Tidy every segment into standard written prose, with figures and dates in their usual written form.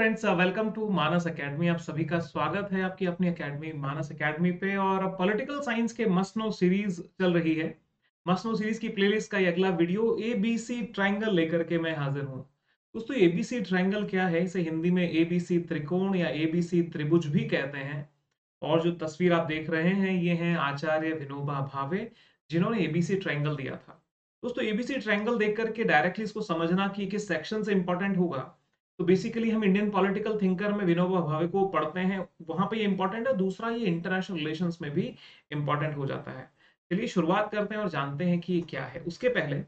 Friends, welcome to Manas academy. आप सभी का स्वागत है आपकी अपनी एकेडमी मानस एकेडमी पे। और पॉलिटिकल साइंस के मस्ट नो सीरीज चल रही है। मस्ट नो सीरीज की प्लेलिस्ट का ये अगला वीडियो एबीसी ट्रायंगल लेकर के मैं हाजिर हूँ। दोस्तों, एबीसी ट्रायंगल क्या है? इसे हिंदी में एबीसी त्रिकोण या एबीसी त्रिभुज भी कहते हैं। और जो तस्वीर आप देख रहे हैं ये है आचार्य विनोबा भावे, जिन्होंने एबीसी ट्रायंगल दिया था। दोस्तों, एबीसी ट्रायंगल देख करके डायरेक्टली इसको समझना कि किस सेक्शन से इंपॉर्टेंट होगा। तो बेसिकली हम इंडियन पॉलिटिकल थिंकर में विनोबा भावे को पढ़ते हैं, वहां पे ये इंपॉर्टेंट है। दूसरा, ये इंटरनेशनल रिलेशंस में भी इंपॉर्टेंट हो जाता है। चलिए शुरुआत करते हैं और जानते हैं कि ये क्या है। उसके पहले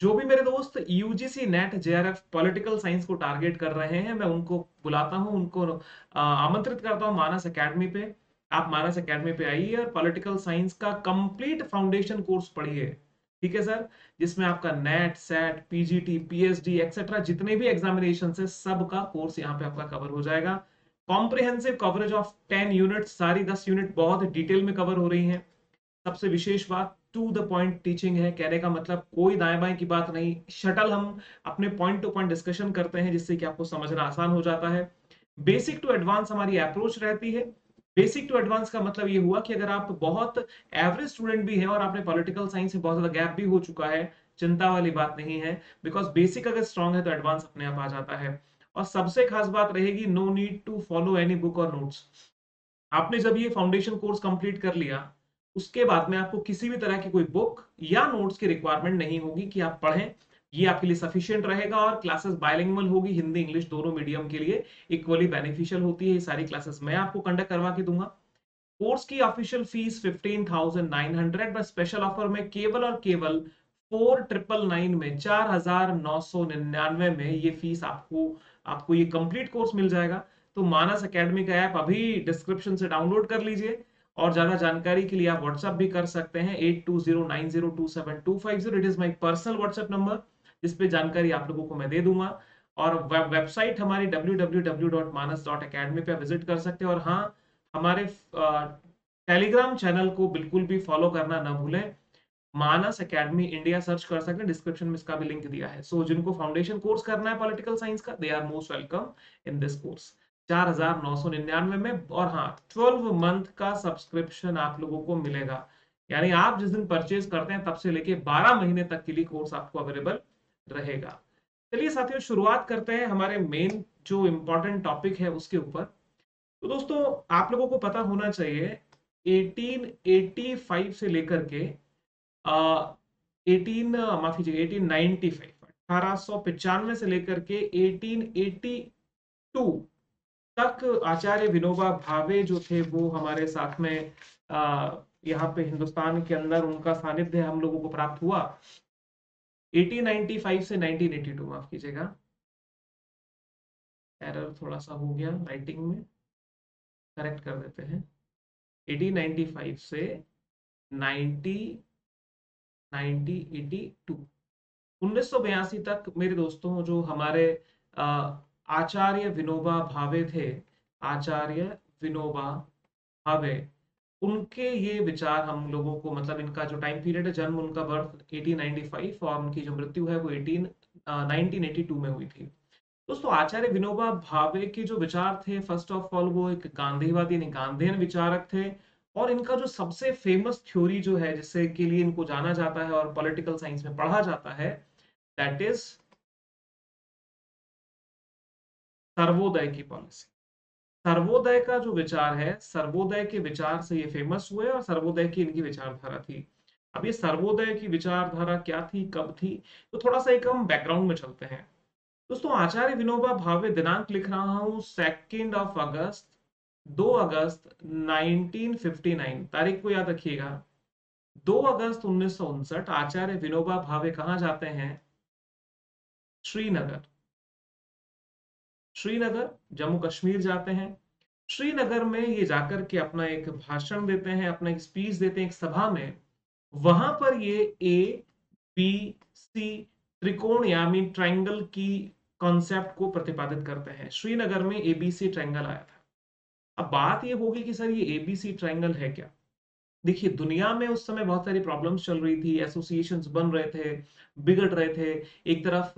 जो भी मेरे दोस्त UGC NET JRF political science को टारगेट कर रहे हैं, मैं उनको बुलाता हूँ, उनको आमंत्रित करता हूँ मानस अकेडमी पे। आप मानस अकेडमी पे आइए और पॉलिटिकल साइंस का कंप्लीट फाउंडेशन कोर्स पढ़िए, ठीक है सर, जिसमें आपका NET, SET, PGT, PhD etcetera जितने भी एग्जामिनेशन है सबका कोर्स यहाँ पे आपका कवर हो जाएगा। कॉम्प्रिहेंसिव कवरेज ऑफ 10 यूनिट, सारी 10 यूनिट बहुत डिटेल में कवर हो रही हैं। सबसे विशेष बात टू द पॉइंट टीचिंग है, कहने का मतलब कोई दाएं बाएं की बात नहीं। शटल हम अपने पॉइंट टू पॉइंट डिस्कशन करते हैं, जिससे कि आपको समझना आसान हो जाता है। बेसिक टू एडवांस हमारी अप्रोच रहती है। बेसिक टू एडवांस का मतलब ये हुआ कि अगर आप बहुत एवरेज स्टूडेंट भी हैं और आपने पॉलिटिकल साइंस से बहुत ज्यादा गैप भी हो चुका है, चिंता वाली बात नहीं है, बिकॉज बेसिक अगर स्ट्रांग है तो एडवांस अपने आप आ जाता है। और सबसे खास बात रहेगी, no need to follow any book और नोट्स। आपने जब ये फाउंडेशन कोर्स कंप्लीट कर लिया, उसके बाद में आपको किसी भी तरह की कोई बुक या नोट्स की रिक्वायरमेंट नहीं होगी कि आप पढ़ें। ये आपके लिए सफिशिएंट रहेगा। और क्लासेस बायलिंगुअल होगी, हिंदी इंग्लिश दोनों मीडियम के लिए इक्वली बेनिफिशियल होती है। ये सारी क्लासेस मैं आपको कंडक्ट करवा के दूंगा। कोर्स की ऑफिशियल फीस 15,900 में स्पेशल ऑफर में केवल और केवल 4999 में, 4,999 में ये फीस आपको ये कंप्लीट कोर्स मिल जाएगा। तो मानस अकेडमी का ऐप अभी डिस्क्रिप्शन से डाउनलोड कर लीजिए। और ज्यादा जानकारी के लिए आप व्हाट्सएप भी कर सकते हैं 8209027250। It is my personal WhatsApp number, जिस पे जानकारी आप लोगों को मैं दे दूंगा। और वेबसाइट हमारी www.manas.academy पे विजिट कर सकते हैं। और हाँ, हमारे टेलीग्राम चैनल को बिल्कुल भी फॉलो करना ना भूलें। मानस एकेडमी इंडिया सर्च कर सकते हैं, डिस्क्रिप्शन में इसका भी लिंक दिया है। सो जिनको फाउंडेशन कोर्स करना है पॉलिटिकल साइंस का, they are most welcome in this course, 4,999 में। और हाँ, 12 मंथ का सब्सक्रिप्शन आप लोगों को मिलेगा, यानी आप जिस दिन परचेज करते हैं तब से लेके 12 महीने तक के लिए कोर्स आपको अवेलेबल रहेगा। चलिए साथियों, शुरुआत करते हैं हमारे मेन जो इम्पोर्टेंट टॉपिक है उसके ऊपर। तो दोस्तों, आप लोगों को पता होना चाहिए 1885 से लेकर के 1895 से लेकर के 1882 तक आचार्य विनोबा भावे जो थे वो हमारे साथ में यहाँ पे हिंदुस्तान के अंदर उनका सानिध्य हम लोगों को प्राप्त हुआ। 1895 से 1982, माफ कीजिएगा, एरर थोड़ा सा हो गया राइटिंग में, करेक्ट कर देते हैं। 1895 से 1982, 1982 तक मेरे दोस्तों जो हमारे आचार्य विनोबा भावे थे, आचार्य विनोबा भावे, उनके ये विचार हम लोगों को, मतलब इनका जो टाइम पीरियड है, जन्म उनका बर्थ 1895 और उनकी जो मृत्यु है वो 1982 में हुई थी। दोस्तों, आचार्य विनोबा भावे के जो विचार थे, फर्स्ट ऑफ ऑल वो एक गांधीवादी गांधीयन विचारक थे। और इनका जो सबसे फेमस थ्योरी जो है, जिससे के लिए इनको जाना जाता है और पॉलिटिकल साइंस में पढ़ा जाता है, दैट इज सर्वोदय की पॉलिसी। सर्वोदय का जो विचार है, सर्वोदय के विचार से ये फेमस हुए और सर्वोदय की इनकी विचारधारा थी। अब ये सर्वोदय की विचारधारा क्या थी, कब थी, तो थोड़ा सा एक हम बैकग्राउंड में चलते हैं। दोस्तों, आचार्य विनोबा भावे, दिनांक लिख रहा हूँ 2 अगस्त, 2 अगस्त 1959, तारीख को याद रखिएगा, 2 अगस्त 1959। आचार्य विनोबा भावे कहाँ जाते हैं? श्रीनगर, जम्मू कश्मीर जाते हैं। श्रीनगर में ये जाकर के अपना एक भाषण देते हैं, अपना एक स्पीच देते हैं एक सभा में। वहां पर ये ABC त्रिकोण यानी ट्रायंगल की कॉन्सेप्ट को प्रतिपादित करते हैं। श्रीनगर में ABC ट्रायंगल आया था। अब बात ये होगी कि सर ये ABC ट्रायंगल है क्या? देखिए दुनिया में उस समय बहुत सारी प्रॉब्लम्स चल रही थी, एसोसिएशंस बन रहे थे, बिगड़ रहे थे। एक तरफ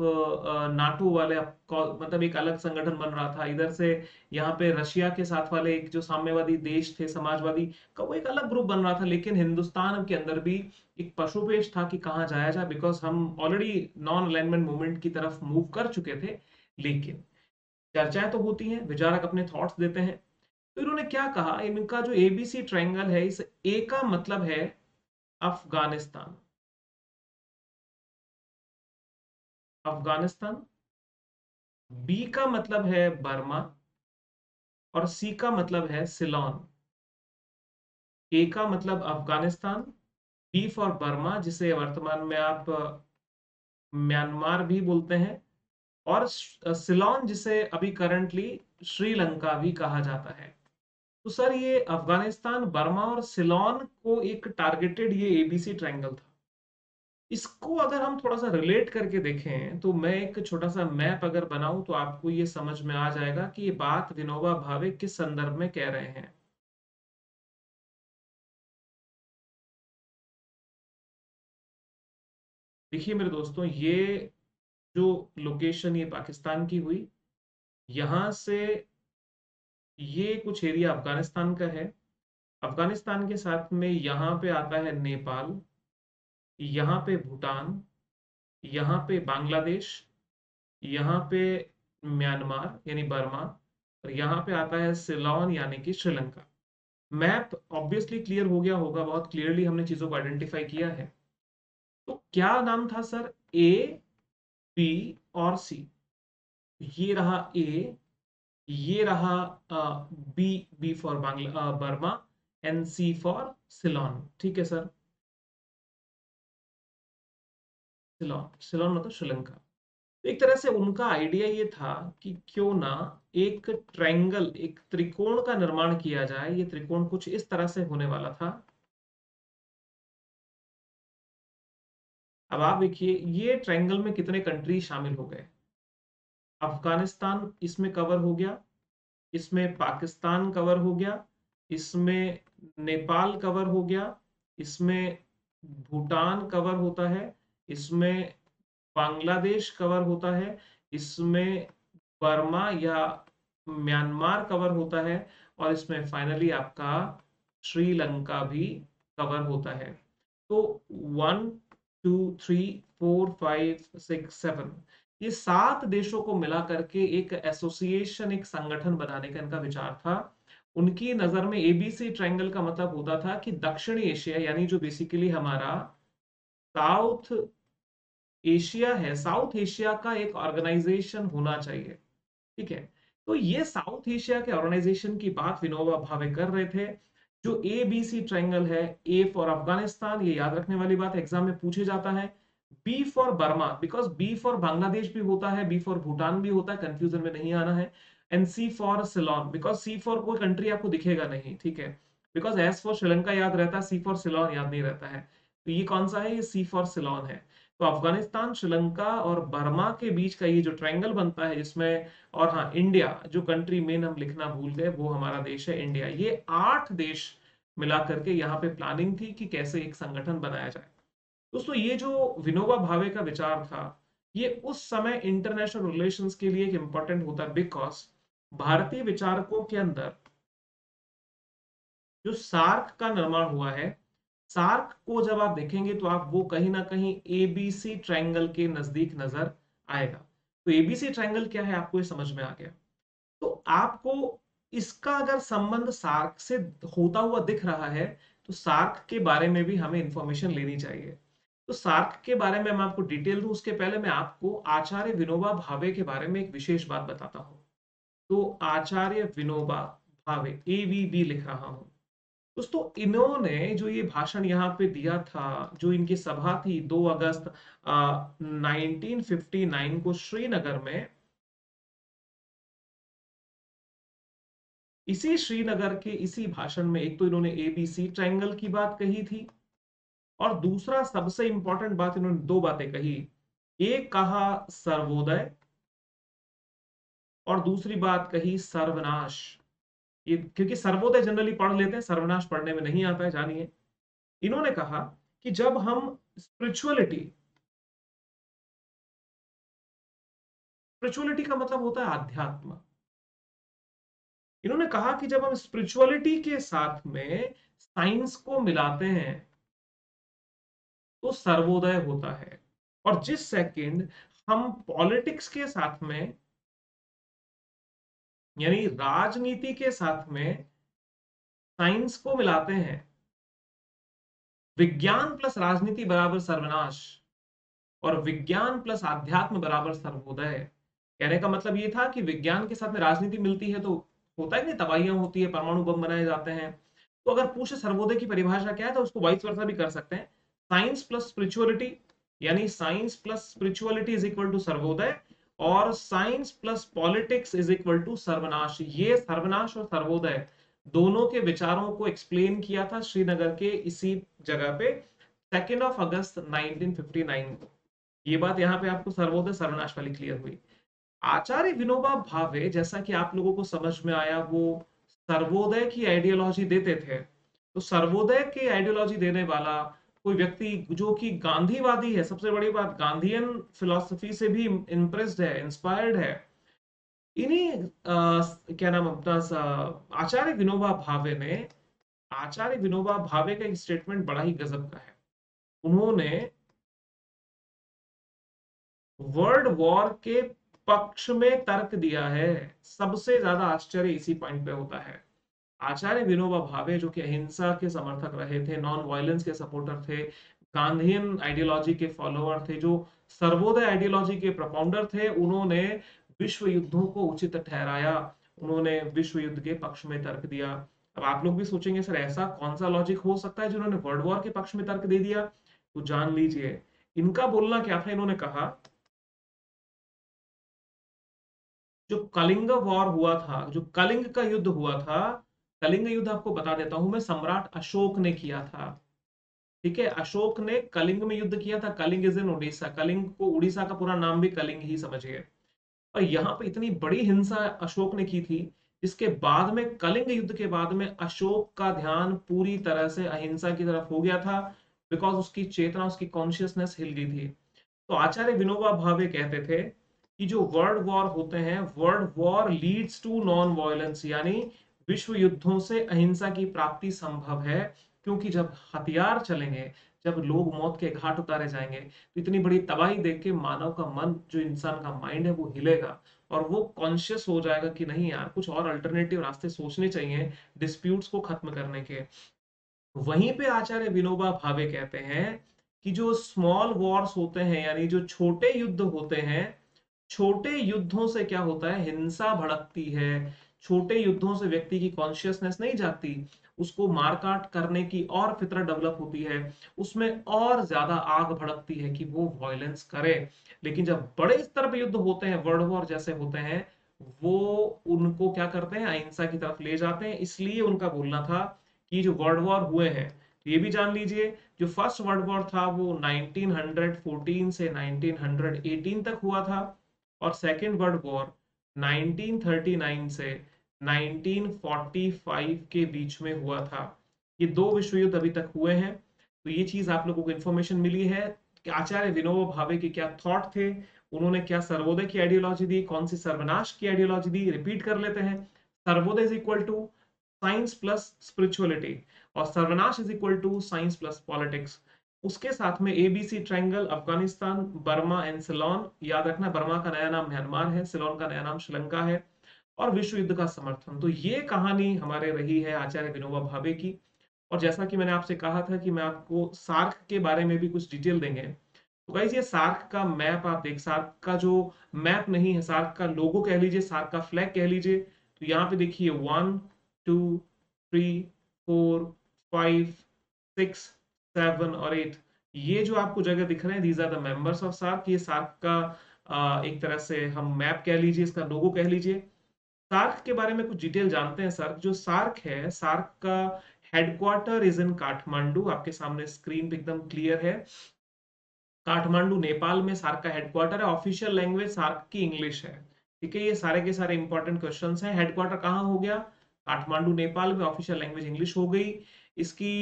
नाटो वाले मतलब एक अलग संगठन बन रहा था, इधर से यहाँ पे रशिया के साथ वाले एक जो साम्यवादी देश थे समाजवादी का वो एक अलग ग्रुप बन रहा था। लेकिन हिंदुस्तान के अंदर भी एक पशुपेश था कि कहाँ जाया जाए, बिकॉज हम ऑलरेडी नॉन अलाइनमेंट मूवमेंट की तरफ मूव कर चुके थे। लेकिन चर्चाएं तो होती हैं, विचारक अपने थॉट्स देते हैं। तो इन्होंने क्या कहा, इनका जो एबीसी ट्रायंगल है, इस ए का मतलब है अफगानिस्तान, अफगानिस्तान, बी का मतलब है बर्मा और सी का मतलब है सिलोन। ए का मतलब अफगानिस्तान, बी फॉर बर्मा जिसे वर्तमान में आप म्यांमार भी बोलते हैं, और सिलोन जिसे अभी करंटली श्रीलंका भी कहा जाता है। तो सर ये अफगानिस्तान, बर्मा और सिलोन को एक टारगेटेड ये एबीसी ट्रायंगल था। इसको अगर हम थोड़ा सा रिलेट करके देखें तो मैं एक छोटा सा मैप अगर बनाऊं तो आपको ये समझ में आ जाएगा कि ये बात विनोबा भावे किस संदर्भ में कह रहे हैं। देखिए मेरे दोस्तों, ये जो लोकेशन ये पाकिस्तान की हुई, यहाँ से ये कुछ एरिया अफगानिस्तान का है, अफगानिस्तान के साथ में यहाँ पे आता है नेपाल, यहाँ पे भूटान, यहाँ पे बांग्लादेश, यहाँ पे म्यांमार यानी बर्मा, और यहाँ पे आता है सिलोन यानी कि श्रीलंका। मैप ऑब्वियसली क्लियर हो गया होगा, बहुत क्लियरली हमने चीज़ों को आइडेंटिफाई किया है। तो क्या नाम था सर, ए, बी और सी। ये रहा ए, ये रहा B, B for Burma and C for Ceylon. ठीक है सर, सिलोन, सिलोन मतलब श्रीलंका। एक तरह से उनका आइडिया ये था कि क्यों ना एक ट्रायंगल, एक त्रिकोण का निर्माण किया जाए। ये त्रिकोण कुछ इस तरह से होने वाला था। अब आप देखिए ये ट्रायंगल में कितने कंट्री शामिल हो गए। अफगानिस्तान इसमें कवर हो गया, इसमें पाकिस्तान कवर हो गया, इसमें नेपाल कवर हो गया, इसमें भूटान कवर होता है, इसमें बांग्लादेश कवर होता है, इसमें बर्मा या म्यांमार कवर होता है, और इसमें फाइनली आपका श्रीलंका भी कवर होता है। तो 1, 2, 3, 4, 5, 6, 7 ये 7 देशों को मिला करके एक एसोसिएशन, एक संगठन बनाने का इनका विचार था। उनकी नजर में एबीसी ट्रायंगल का मतलब होता था कि दक्षिणी एशिया यानी जो बेसिकली हमारा साउथ एशिया है, साउथ एशिया का एक ऑर्गेनाइजेशन होना चाहिए। ठीक है, तो ये साउथ एशिया के ऑर्गेनाइजेशन की बात विनोबा भावे कर रहे थे। जो एबीसी ट्रायंगल है, ए फॉर अफगानिस्तान, ये याद रखने वाली बात, एग्जाम में पूछे जाता है। B for Burma, because B for Bangladesh भी होता है, बी फॉर भूटान भी होता है, कंफ्यूजन में नहीं आना है। And C for Ceylon, because C for कोई कंट्री आपको दिखेगा नहीं। ठीक है, बिकॉज एस फॉर श्रीलंका याद रहता है, सी फॉर सिलोन याद नहीं रहता है। तो ये कौन सा है, ये सी फॉर सिलोन है। तो अफगानिस्तान, श्रीलंका और बर्मा के बीच का ये जो ट्रायंगल बनता है, जिसमें और हाँ इंडिया, जो कंट्री मेन हम लिखना भूल गए, वो हमारा देश है इंडिया। ये 8 देश मिला करके यहाँ पे प्लानिंग थी कि कैसे एक संगठन बनाया जाए। दोस्तों ये जो विनोबा भावे का विचार था, ये उस समय इंटरनेशनल रिलेशंस के लिए एक इम्पोर्टेंट होता है, बिकॉज भारतीय विचारकों के अंदर जो सार्क का निर्माण हुआ है, सार्क को जब आप देखेंगे तो आप वो कहीं ना कहीं एबीसी ट्रायंगल के नजदीक नजर आएगा। तो एबीसी ट्रायंगल क्या है आपको ये समझ में आ गया। तो आपको इसका अगर संबंध सार्क से होता हुआ दिख रहा है तो सार्क के बारे में भी हमें इंफॉर्मेशन लेनी चाहिए। तो सार्क के बारे में मैं आपको डिटेल दूं, उसके पहले मैं आपको आचार्य विनोबा भावे के बारे में एक विशेष बात बताता हूँ। तो आचार्य विनोबा भावे, AVB लिख रहा हूँ दोस्तों। इन्होंने जो ये भाषण यहाँ पे दिया था, जो इनकी सभा थी 2 अगस्त 1959 को श्रीनगर में, इसी श्रीनगर के इसी भाषण में एक तो इन्होंने एबीसी ट्रायंगल की बात कही थी, और दूसरा सबसे इंपॉर्टेंट बात, इन्होंने 2 बातें कही। एक कहा सर्वोदय और दूसरी बात कही सर्वनाश। क्योंकि सर्वोदय जनरली पढ़ लेते हैं, सर्वनाश पढ़ने में नहीं आता है, जानिए। इन्होंने कहा कि जब हम स्पिरिचुअलिटी का मतलब होता है आध्यात्म, इन्होंने कहा कि जब हम स्पिरिचुअलिटी के साथ में साइंस को मिलाते हैं तो सर्वोदय होता है, और जिस सेकंड हम पॉलिटिक्स के साथ में यानी राजनीति के साथ में साइंस को मिलाते हैं, विज्ञान प्लस राजनीति बराबर सर्वनाश और विज्ञान प्लस आध्यात्म बराबर सर्वोदय। कहने का मतलब ये था कि विज्ञान के साथ में राजनीति मिलती है तो होता है कि तबाहियां होती है, परमाणु बम बनाए जाते हैं, तो अगर पूछे सर्वोदय की परिभाषा क्या है तो उसको वाइस वर्सा भी कर सकते हैं, साइंस प्लस स्पिरिचुअलिटी यानी science plus spirituality is equal to Sarvodaya और science plus politics is equal to सर्वनाश। ये सर्वनाश और सर्वोदय दोनों के विचारों को एक्सप्लेन किया था श्रीनगर के इसी जगह पे 2 अगस्त 1959 को। ये बात यहाँ पे आपको सर्वोदय सर्वनाश वाली क्लियर हुई। आचार्य विनोबा भावे, जैसा कि आप लोगों को समझ में आया, वो सर्वोदय की आइडियोलॉजी देते थे, तो सर्वोदय की आइडियोलॉजी देने वाला कोई व्यक्ति जो कि गांधीवादी है, सबसे बड़ी बात गांधीयन फिलॉसफी से भी इंप्रेस्ड है, इंस्पायर्ड है, इन्हीं क्या नाम अपना आचार्य विनोबा भावे ने, आचार्य विनोबा भावे का एक स्टेटमेंट बड़ा ही गजब का है। उन्होंने वर्ल्ड वॉर के पक्ष में तर्क दिया है। सबसे ज्यादा आश्चर्य इसी पॉइंट पे होता है। आचार्य विनोबा भावे जो कि अहिंसा के समर्थक रहे थे, नॉन वायलेंस के सपोर्टर थे, गांधीयन आइडियोलॉजी के फॉलोअर थे, जो सर्वोदय आइडियोलॉजी के प्रपाउंडर थे, उन्होंने विश्व युद्धों को उचित ठहराया, उन्होंने विश्व युद्ध के पक्ष में तर्क दिया। अब आप लोग भी सोचेंगे सर ऐसा कौन सा लॉजिक हो सकता है जिन्होंने वर्ल्ड वॉर के पक्ष में तर्क दे दिया, तो जान लीजिए इनका बोलना क्या था। इन्होंने कहा जो कलिंग वॉर हुआ था, जो कलिंग का युद्ध हुआ था, कलिंग युद्ध आपको बता देता हूं मैं, सम्राट अशोक ने किया था, ठीक है। अशोक ने कलिंग में युद्ध किया था। कलिंग इज इन उड़ीसा, कलिंग को उड़ीसा का पूरा नाम भी कलिंग ही समझिए। और यहाँ पे इतनी बड़ी हिंसा अशोक ने की थी, जिसके बाद में कलिंग युद्ध के बाद में अशोक का ध्यान पूरी तरह से अहिंसा की तरफ हो गया था, बिकॉज उसकी चेतना, उसकी कॉन्शियसनेस हिल गई थी। तो आचार्य विनोबा भावे कहते थे कि जो वर्ल्ड वॉर होते हैं, world war leads to non violence, यानी विश्व युद्धों से अहिंसा की प्राप्ति संभव है, क्योंकि जब हथियार चलेंगे, जब लोग मौत के घाट उतारे जाएंगे, तो इतनी बड़ी तबाही देख के मानव का मन, जो इंसान का माइंड है, वो हिलेगा और वो कॉन्शियस हो जाएगा कि नहीं यार, कुछ और अल्टरनेटिव रास्ते सोचने चाहिए डिस्प्यूट्स को खत्म करने के। वहीं पे आचार्य विनोबा भावे कहते हैं कि जो स्मॉल वॉर्स होते हैं, यानी जो छोटे युद्ध होते हैं, छोटे युद्धों से क्या होता है, हिंसा भड़कती है। छोटे युद्धों से व्यक्ति की कॉन्शियसनेस नहीं जाती, उसको मारकाट करने की और फितरत डेवलप होती है, उसमें और ज्यादा आग भड़कती है कि वो वायलेंस करे। लेकिन जब बड़े स्तर पे युद्ध होते हैं, वर्ल्ड वॉर जैसे होते हैं, वो उनको क्या करते हैं, अहिंसा की तरफ ले जाते हैं। इसलिए उनका बोलना था कि जो वर्ल्ड वॉर हुए हैं, ये भी जान लीजिए, जो फर्स्ट वर्ल्ड वॉर था वो 1914 से 1918 तक हुआ था, और सेकेंड वर्ल्ड वॉर 1939 से 1945 के बीच में हुआ था। ये दो विश्व युद्ध अभी तक हुए हैं। तो ये चीज आप लोगों को इन्फॉर्मेशन मिली है कि आचार्य विनोबा भावे के क्या थॉट थे, उन्होंने क्या सर्वोदय की आइडियोलॉजी दी, कौन सी सर्वनाश की आइडियोलॉजी दी। रिपीट कर लेते हैं, Sarvodaya is equal to science plus spirituality और सर्वनाश is equal to science plus politics. उसके साथ में ABC triangle, Afghanistan, Burma and Ceylon, याद रखना बर्मा का नया नाम म्यांमार है, सिलोन का नया नाम श्रीलंका है, और विश्व युद्ध का समर्थन। तो ये कहानी हमारे रही है आचार्य विनोबा भावे की। और जैसा कि मैंने आपसे कहा था कि मैं आपको सार्क के बारे में भी कुछ डिटेल देंगे, तो गाइस ये सार्क का मैप आप देख, सार्क का जो मैप नहीं है, सार्क का लोगो कह लीजिए, सार्क का फ्लैग कह लीजिए, तो यहाँ पे देखिए 1, 2, 3, 4, 5, 6, 7 और 8, ये जो आपको जगह दिख रहे हैं, these are the members of SAARC. ये सार्क का एक तरह से हम मैप कह लीजिए, इसका लोगो कह लीजिए। सार्क के बारे में कुछ डिटेल जानते हैं। सार्क जो सार्क है, सार्क का हेडक्वार्टर इज इन काठमांडू, आपके सामने स्क्रीन पे एकदम क्लियर है, काठमांडू नेपाल में सार्क का हेडक्वार्टर है। ऑफिशियल लैंग्वेज सार्क की इंग्लिश है, ठीक है। ये सारे के सारे इंपॉर्टेंट क्वेश्चंस हैं। हेडक्वार्टर कहाँ हो गया, काठमांडू नेपाल में ऑफिशियल लैंग्वेज इंग्लिश हो गई। इसकी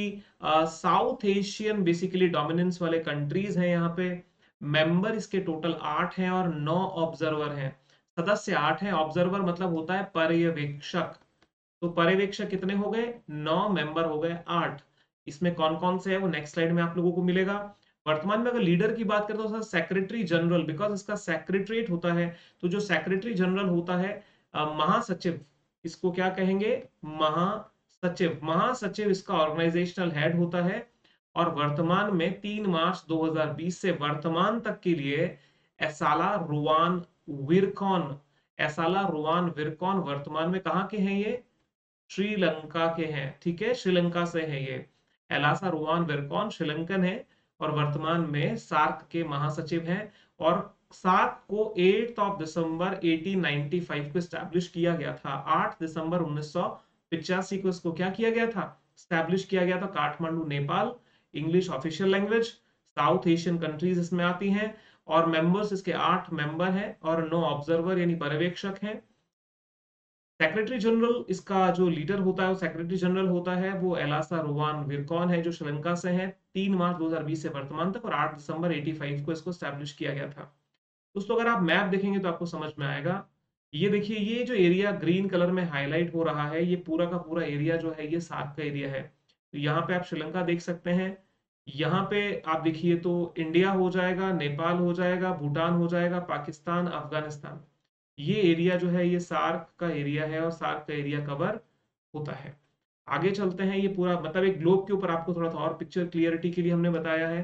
साउथ एशियन बेसिकली डोमिनेंस वाले कंट्रीज हैं यहाँ पे। मेंबर इसके टोटल 8 हैं और 9 ऑब्जर्वर हैं। सदस्य 8 हैं, ऑब्जर्वर मतलब होता है पर्यवेक्षक, तो पर्यवेक्षक कितने हो गए 9, मेंबर हो गए 8। इसमें कौन कौन से है वो नेक्स्ट स्लाइड में आप लोगों को मिलेगा। वर्तमान में अगर लीडर की बात करें तो सेक्रेटरी जनरल, बिकॉज इसका सेक्रेटरीट होता है, तो जो सेक्रेटरी जनरल होता है महासचिव, इसको क्या कहेंगे महासचिव। महासचिव इसका ऑर्गेनाइजेशनल हेड होता है और वर्तमान में 3 मार्च 2020 से वर्तमान तक के लिए एसाला रुआन विरकॉन वर्तमान में कहाँ के हैं, ये श्रीलंका के हैं, ठीक है, श्रीलंका से है ये। एलासा रुआन विरकॉन श्रीलंकन है और वर्तमान में सार्क के महासचिव हैं। और सार्क को 8 दिसंबर 1895 को एस्टैब्लिश किया गया था। 8 दिसंबर 1985 को इसको क्या किया गया था, एस्टैब्लिश किया गया था। Kathmandu Nepal English official language, south Asian countries इसमें आती हैं और मेंबर्स इसके 8 मेंबर हैं और 9 ऑब्जर्वर यानी पर्यवेक्षक हैं। सेक्रेटरी जनरल इसका जो लीडर होता है वो सेक्रेटरी जनरल होता है, वो एलासा रुआन विरकॉन है जो श्रीलंका से है। 3 मार्च 2020 से वर्तमान तक और 8 दिसंबर 1985 को इसको एस्टैब्लिश किया गया था। दोस्तों अगर आप मैप देखेंगे तो आपको समझ में आएगा। ये देखिए, ये जो एरिया ग्रीन कलर में हाईलाइट हो रहा है, ये पूरा का पूरा एरिया जो है ये सार्क का एरिया है। तो यहाँ पे आप श्रीलंका देख सकते हैं, यहाँ पे आप देखिए तो इंडिया हो जाएगा, नेपाल हो जाएगा, भूटान हो जाएगा, पाकिस्तान, अफगानिस्तान। ये एरिया जो है ये सार्क का एरिया है और सार्क का एरिया कवर होता है। आगे चलते हैं, ये पूरा मतलब एक ग्लोब के ऊपर आपको थोड़ा सा और पिक्चर क्लियरिटी के लिए हमने बताया है।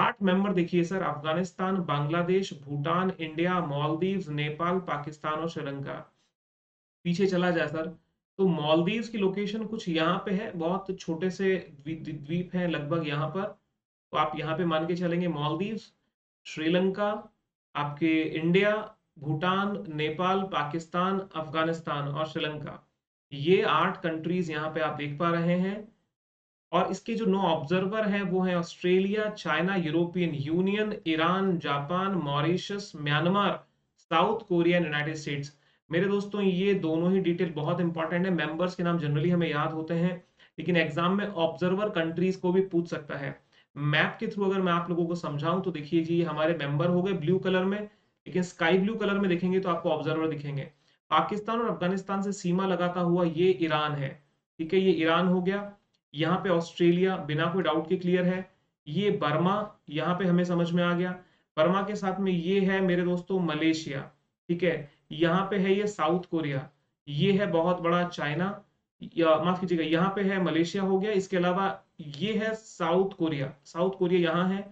8 मेंबर देखिए सर, अफगानिस्तान, बांग्लादेश, भूटान, इंडिया, मालदीव्स, नेपाल, पाकिस्तान और श्रीलंका। पीछे चला जाए सर तो मालदीव्स की लोकेशन कुछ यहाँ पे है, बहुत छोटे से द्वीप है लगभग यहाँ पर, तो आप यहाँ पे मान के चलेंगे मालदीव्स, श्रीलंका, आपके इंडिया, भूटान, नेपाल, पाकिस्तान, अफगानिस्तान और श्रीलंका। ये 8 कंट्रीज यहाँ पे आप देख पा रहे हैं। और इसके जो 9 ऑब्जर्वर हैं वो हैं Australia, China, European Union, Iran, Japan, Mauritius, Myanmar, South Korea, United States. मेरे दोस्तों ये दोनों ही डिटेल बहुत इंपॉर्टेंट है। मेंबर्स के नाम जनरली हमें याद होते हैं, लेकिन एग्जाम में ऑब्जर्वर कंट्रीज को भी पूछ सकता है। मैप के थ्रू अगर मैं आप लोगों को समझाऊं तो देखिए जी, हमारे मेंबर हो गए ब्लू कलर में, लेकिन स्काई ब्लू कलर में देखेंगे तो आपको ऑब्जर्वर दिखेंगे। पाकिस्तान और अफगानिस्तान से सीमा लगाता हुआ ये ईरान है, ठीक है, ये ईरान हो गया। यहाँ पे ऑस्ट्रेलिया बिना कोई डाउट के क्लियर है। ये बर्मा यहाँ पे हमें समझ में आ गया, बर्मा के साथ में ये है मेरे दोस्तों मलेशिया, ठीक है, यहाँ पे है ये साउथ कोरिया, ये है बहुत बड़ा चाइना, माफ कीजिएगा यहाँ पे है मलेशिया हो गया। इसके अलावा ये है साउथ कोरिया, साउथ कोरिया यहाँ है,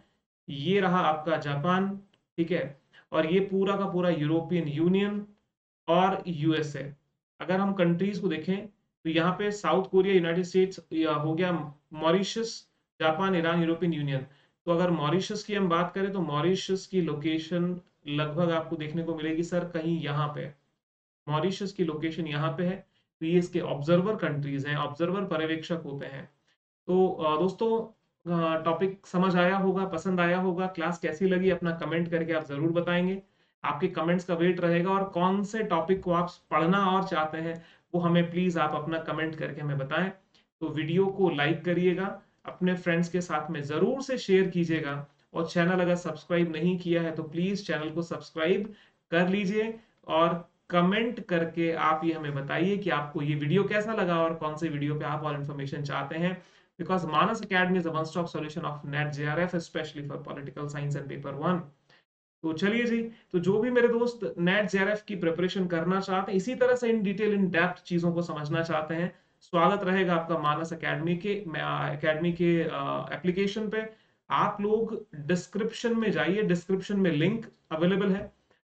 ये रहा आपका जापान, ठीक है, और ये पूरा का पूरा यूरोपियन यूनियन और यूएसए। अगर हम कंट्रीज को देखें तो यहाँ पे साउथ कोरिया, यूनाइटेड स्टेट्स हो गया, Mauritius, Japan, Iran, European Union. तो अगर मॉरिशस की हम बात करें तो मॉरिशस की लोकेशन लगभग आपको देखने को मिलेगी सर कहीं यहाँ पे, मॉरिशस की लोकेशन यहाँ पे है। तो ये इसके ऑब्जर्वर कंट्रीज हैं, ऑब्जर्वर पर्यवेक्षक होते हैं। तो दोस्तों टॉपिक समझ आया होगा, पसंद आया होगा। क्लास कैसी लगी अपना कमेंट करके आप जरूर बताएंगे, आपके कमेंट्स का वेट रहेगा। और कौन से टॉपिक को आप पढ़ना और चाहते हैं वो हमें प्लीज आप अपना कमेंट करके हमें बताएं। तो वीडियो को लाइक करिएगा, अपने फ्रेंड्स के साथ में जरूर से शेयर कीजिएगा और चैनल अगर सब्सक्राइब नहीं किया है तो प्लीज चैनल को सब्सक्राइब कर लीजिए और कमेंट करके आप ये हमें बताइए कि आपको ये वीडियो कैसा लगा और कौन से वीडियो पे आप और इन्फॉर्मेशन चाहते हैं। Because Manas Academy is a one-stop solution of NET JRF, especially for political science and paper 1. तो चलिए जी, तो जो भी मेरे दोस्त NET JRF की प्रिपरेशन करना चाहते हैं, इसी तरह से इन डिटेल इन डेप्थ चीजों को समझना चाहते हैं, स्वागत रहेगा आपका Manas Academy के एप्लीकेशन पे। आप लोग डिस्क्रिप्शन में जाइए, डिस्क्रिप्शन में लिंक अवेलेबल है,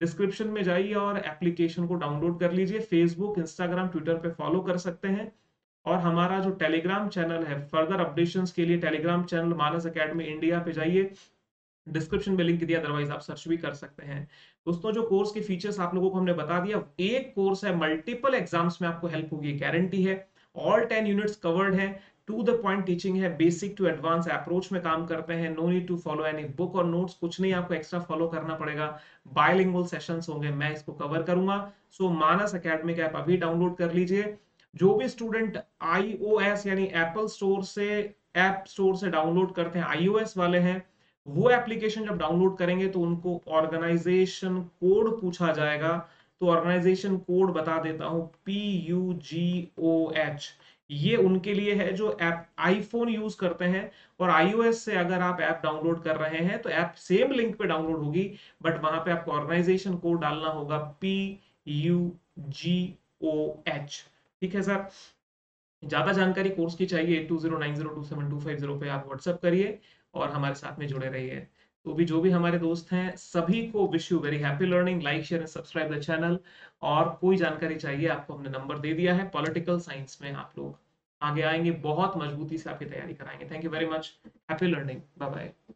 डिस्क्रिप्शन में जाइए और एप्लीकेशन को डाउनलोड कर लीजिए। फेसबुक, इंस्टाग्राम, ट्विटर पे फॉलो कर सकते हैं। और हमारा जो टेलीग्राम चैनल है, फर्दर अपडेट्स के लिए Telegram channel Manas academy India पे जाइए, डिस्क्रिप्शन में लिंक दिया, अदरवाइज आप सर्च भी कर सकते हैं। दोस्तों जो कोर्स के फीचर्स आप लोगों को हमने बता दिया, एक कोर्स है, मल्टीपल एग्जाम्स में आपको हेल्प होगी, गारंटी है। ऑल 10 यूनिट्स कवर्ड है, टू द पॉइंट टीचिंग है, बेसिक टू एडवांस अप्रोच में काम करते हैं। No need to follow any book और नोट्स, कुछ नहीं आपको एक्स्ट्रा फॉलो करना पड़ेगा। बायलिंगुअल सेशंस होंगे, मैं इसको कवर करूंगा। सो मानस एकेडमी का ऐप अभी डाउनलोड कर लीजिए, जो भी स्टूडेंट iOS यानी एप्पल स्टोर से ऐप स्टोर से डाउनलोड करते हैं, iOS वाले हैं, वो एप्लीकेशन जब डाउनलोड करेंगे तो उनको ऑर्गेनाइजेशन कोड पूछा जाएगा। तो ऑर्गेनाइजेशन कोड बता देता हूँ, PUGOH। ये उनके लिए है जो ऐप आईफोन यूज करते हैं और iOS से अगर आप ऐप डाउनलोड कर रहे हैं तो ऐप सेम लिंक पे डाउनलोड होगी, बट वहां पे आपको ऑर्गेनाइजेशन कोड डालना होगा PUGOH। ठीक है सर, ज्यादा जानकारी कोर्स की चाहिए 8090272550 पे आप व्हाट्सएप करिए और हमारे साथ में जुड़े रहिए। तो भी जो भी हमारे दोस्त हैं सभी को wish you very happy learning. Like, share and subscribe the channel. और कोई जानकारी चाहिए आपको, हमने नंबर दे दिया है। पॉलिटिकल साइंस में आप लोग आगे आएंगे, बहुत मजबूती से आपकी तैयारी कराएंगे। Thank you very much, happy learning, bye bye.